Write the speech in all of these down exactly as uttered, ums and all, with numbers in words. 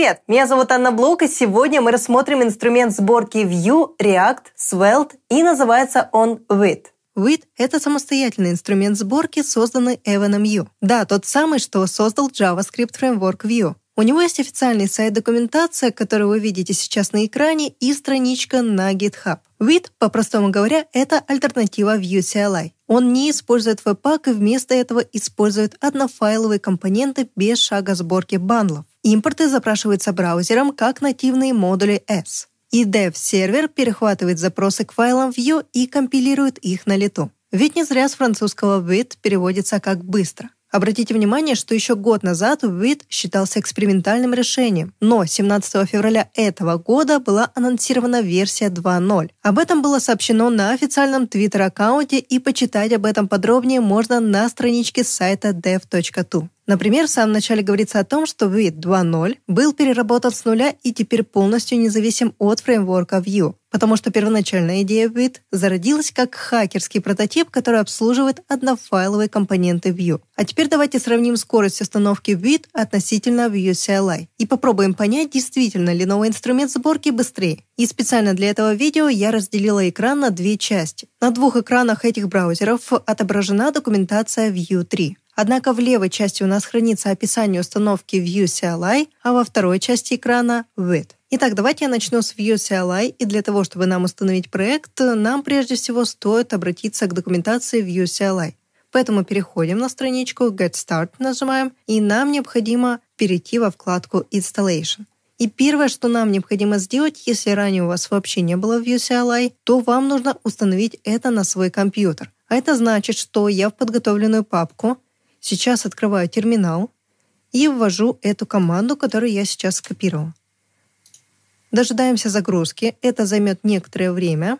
Привет! Меня зовут Анна Блок, и сегодня мы рассмотрим инструмент сборки Vue, React, Svelte, и называется он Vite. Vite — это самостоятельный инструмент сборки, созданный Evan You. Да, тот самый, что создал JavaScript фреймворк Vue. У него есть официальный сайт-документация, которую вы видите сейчас на экране, и страничка на GitHub. Vite, по-простому говоря, это альтернатива Vue си эл ай. Он не использует webpack и вместо этого использует однофайловые компоненты без шага сборки бандлов. Импорты запрашиваются браузером как нативные модули S. И dev-сервер перехватывает запросы к файлам Vue и компилирует их на лету. Ведь не зря с французского Vite переводится как «быстро». Обратите внимание, что еще год назад Vite считался экспериментальным решением, но семнадцатого февраля этого года была анонсирована версия два ноль. Об этом было сообщено на официальном Twitter-аккаунте, и почитать об этом подробнее можно на страничке сайта dev точка to. Например, в самом начале говорится о том, что Vite два ноль был переработан с нуля и теперь полностью независим от фреймворка Vue, потому что первоначальная идея Vite зародилась как хакерский прототип, который обслуживает однофайловые компоненты Vue. А теперь давайте сравним скорость установки Vite относительно Vue си эл ай и попробуем понять, действительно ли новый инструмент сборки быстрее. И специально для этого видео я разделила экран на две части. На двух экранах этих браузеров отображена документация Vue три. Однако в левой части у нас хранится описание установки Vue си эл ай, а во второй части экрана — Vite. Итак, давайте я начну с Vue си эл ай, и для того, чтобы нам установить проект, нам прежде всего стоит обратиться к документации Vue си эл ай. Поэтому переходим на страничку Get Start, нажимаем, и нам необходимо перейти во вкладку Installation. И первое, что нам необходимо сделать, если ранее у вас вообще не было Vue си эл ай, то вам нужно установить это на свой компьютер. А это значит, что я в подготовленную папку сейчас открываю терминал и ввожу эту команду, которую я сейчас скопировал. Дожидаемся загрузки. Это займет некоторое время.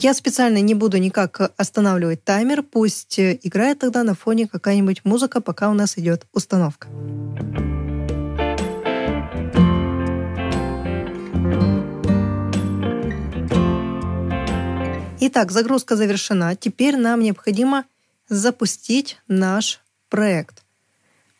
Я специально не буду никак останавливать таймер. Пусть играет тогда на фоне какая-нибудь музыка, пока у нас идет установка. Итак, загрузка завершена. Теперь нам необходимо запустить наш проект.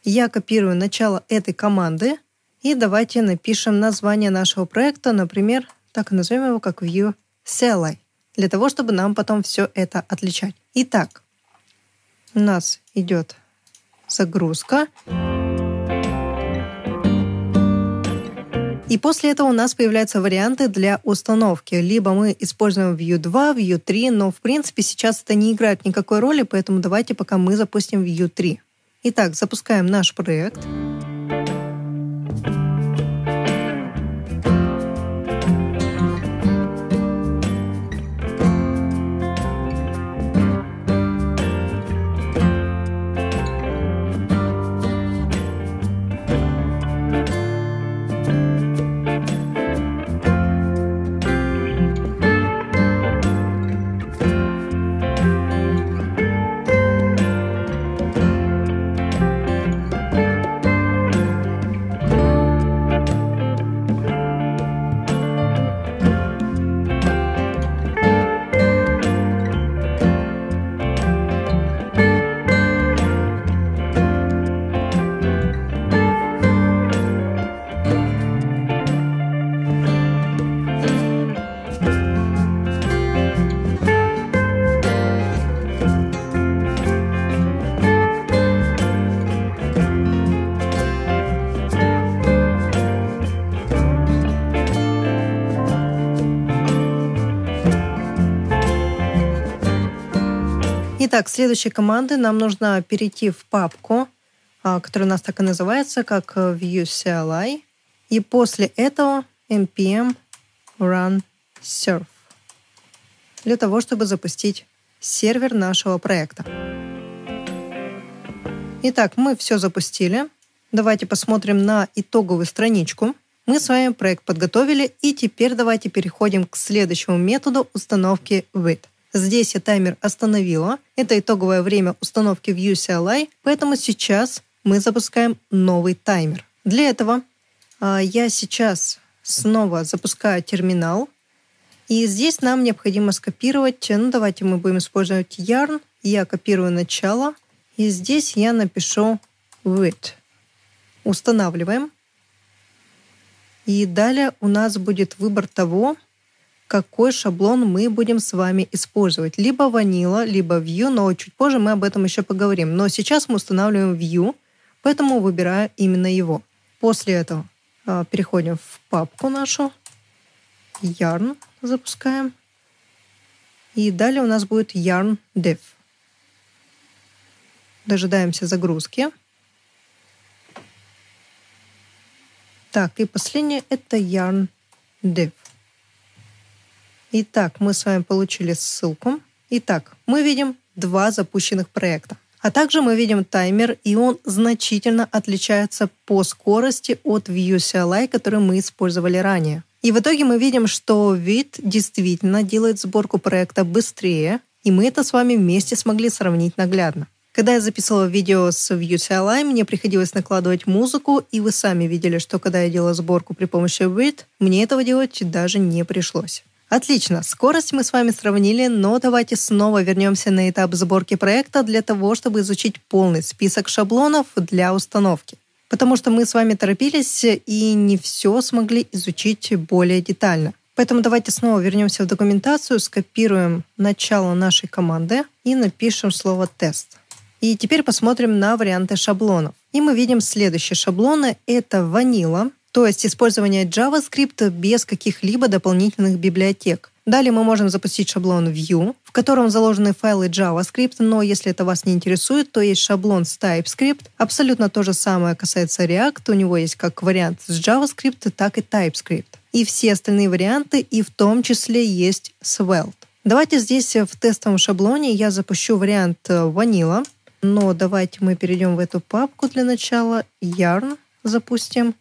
Я копирую начало этой команды. И давайте напишем название нашего проекта. Например, так и назовем его как Vue си эл ай. Для того, чтобы нам потом все это отличать. Итак, у нас идет загрузка. И после этого у нас появляются варианты для установки. Либо мы используем Vue два, Vue три, но в принципе сейчас это не играет никакой роли, поэтому давайте пока мы запустим Vue три. Итак, запускаем наш проект. Итак, следующей команды нам нужно перейти в папку, которая у нас так и называется, как Vue си эл ай. И после этого npm run serve. Для того, чтобы запустить сервер нашего проекта. Итак, мы все запустили. Давайте посмотрим на итоговую страничку. Мы с вами проект подготовили. И теперь давайте переходим к следующему методу установки Vite. Здесь я таймер остановила. Это итоговое время установки Vue си эл ай, поэтому сейчас мы запускаем новый таймер. Для этого а, я сейчас снова запускаю терминал. И здесь нам необходимо скопировать, ну давайте мы будем использовать yarn. Я копирую начало И здесь я напишу Vite. Устанавливаем. И далее у нас будет выбор того, какой шаблон мы будем с вами использовать. Либо Vanilla, либо Vue, но чуть позже мы об этом еще поговорим. Но сейчас мы устанавливаем Vue, поэтому выбираю именно его. После этого э, переходим в папку нашу, Yarn запускаем. И далее у нас будет Yarn Dev. Дожидаемся загрузки. Так, и последнее — это Yarn Dev. Итак, мы с вами получили ссылку. Итак, мы видим два запущенных проекта. А также мы видим таймер, и он значительно отличается по скорости от Vue си эл ай, который мы использовали ранее. И в итоге мы видим, что Vite действительно делает сборку проекта быстрее, и мы это с вами вместе смогли сравнить наглядно. Когда я записывала видео с Vue си эл ай, мне приходилось накладывать музыку, и вы сами видели, что когда я делала сборку при помощи Vite, мне этого делать даже не пришлось. Отлично, скорость мы с вами сравнили, но давайте снова вернемся на этап сборки проекта для того, чтобы изучить полный список шаблонов для установки. Потому что мы с вами торопились и не все смогли изучить более детально. Поэтому давайте снова вернемся в документацию, скопируем начало нашей команды и напишем слово «тест». И теперь посмотрим на варианты шаблонов. И мы видим следующие шаблоны. Это Vanilla. То есть использование JavaScript без каких-либо дополнительных библиотек. Далее мы можем запустить шаблон Vue, в котором заложены файлы JavaScript, но если это вас не интересует, то есть шаблон с TypeScript. Абсолютно то же самое касается React, у него есть как вариант с JavaScript, так и TypeScript. И все остальные варианты, и в том числе есть Svelte. Давайте здесь в тестовом шаблоне я запущу вариант Vanilla, но давайте мы перейдем в эту папку для начала, Yarn запустим.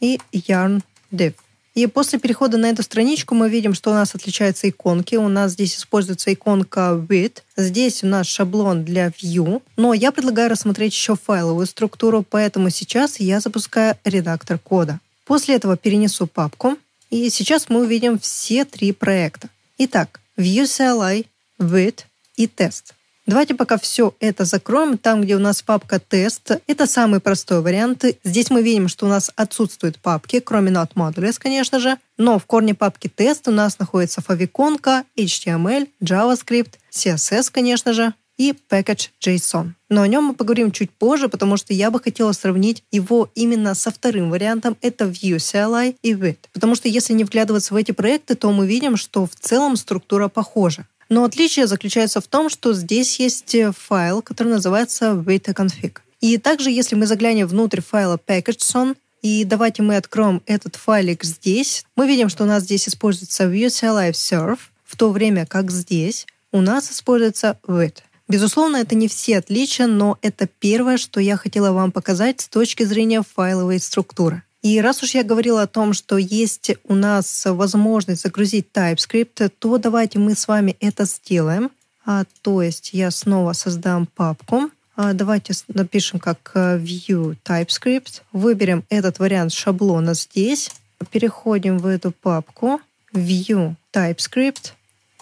И Yarn Dev. И после перехода на эту страничку мы видим, что у нас отличаются иконки. У нас здесь используется иконка Vite. Здесь у нас шаблон для Vue. Но я предлагаю рассмотреть еще файловую структуру, поэтому сейчас я запускаю редактор кода. После этого перенесу папку. И сейчас мы увидим все три проекта. Итак, Vue си эл ай, Vite и Test. Давайте пока все это закроем. Там, где у нас папка «Тест», это самый простой вариант. Здесь мы видим, что у нас отсутствуют папки, кроме Not Modules, конечно же. Но в корне папки «Тест» у нас находится favicon, эйч ти эм эль, JavaScript, си эс эс, конечно же, и package.json. Но о нем мы поговорим чуть позже, потому что я бы хотела сравнить его именно со вторым вариантом, это Vue си эл ай и Vite. Потому что если не вглядываться в эти проекты, то мы видим, что в целом структура похожа. Но отличие заключается в том, что здесь есть файл, который называется vite.config. И также, если мы заглянем внутрь файла package.json, и давайте мы откроем этот файлик здесь, мы видим, что у нас здесь используется Vue си эл ай Serve, в то время как здесь у нас используется Vite. Безусловно, это не все отличия, но это первое, что я хотела вам показать с точки зрения файловой структуры. И раз уж я говорила о том, что есть у нас возможность загрузить TypeScript, то давайте мы с вами это сделаем. А, то есть я снова создам папку. А, давайте напишем как Vue TypeScript. Выберем этот вариант шаблона здесь. Переходим в эту папку. Vue TypeScript,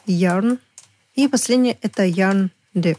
Yarn. И последнее это Yarn Dev.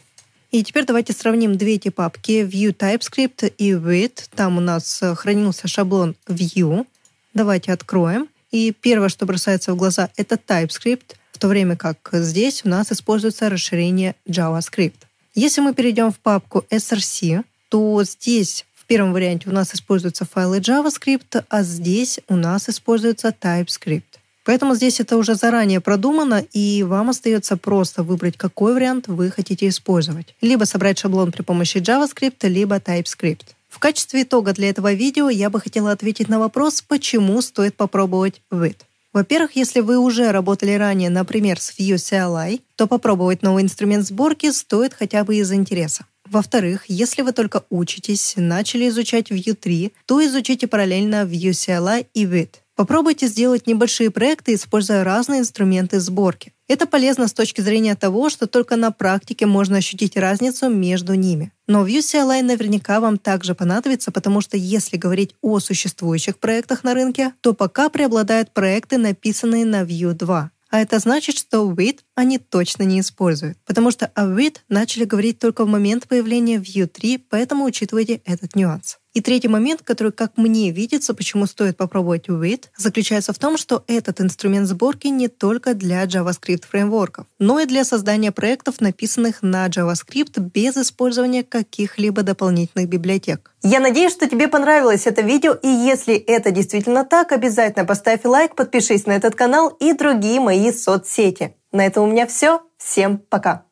И теперь давайте сравним две эти папки, Vue TypeScript и Vite. Там у нас хранился шаблон Vue. Давайте откроем. И первое, что бросается в глаза, это TypeScript, в то время как здесь у нас используется расширение JavaScript. Если мы перейдем в папку src, то здесь в первом варианте у нас используются файлы JavaScript, а здесь у нас используется TypeScript. Поэтому здесь это уже заранее продумано, и вам остается просто выбрать, какой вариант вы хотите использовать. Либо собрать шаблон при помощи JavaScript, либо TypeScript. В качестве итога для этого видео я бы хотела ответить на вопрос, почему стоит попробовать Vite. Во-первых, если вы уже работали ранее, например, с Vue си эл ай, то попробовать новый инструмент сборки стоит хотя бы из интереса. Во-вторых, если вы только учитесь, начали изучать Vue три, то изучите параллельно Vue си эл ай и Vite. Попробуйте сделать небольшие проекты, используя разные инструменты сборки. Это полезно с точки зрения того, что только на практике можно ощутить разницу между ними. Но Vue си эл ай наверняка вам также понадобится, потому что если говорить о существующих проектах на рынке, то пока преобладают проекты, написанные на Vue два. А это значит, что Vite они точно не используют, потому что о Vite начали говорить только в момент появления Vue три, поэтому учитывайте этот нюанс. И третий момент, который, как мне видится, почему стоит попробовать Vite, заключается в том, что этот инструмент сборки не только для JavaScript фреймворков, но и для создания проектов, написанных на JavaScript без использования каких-либо дополнительных библиотек. Я надеюсь, что тебе понравилось это видео, и если это действительно так, обязательно поставь лайк, подпишись на этот канал и другие мои соцсети. На этом у меня все. Всем пока!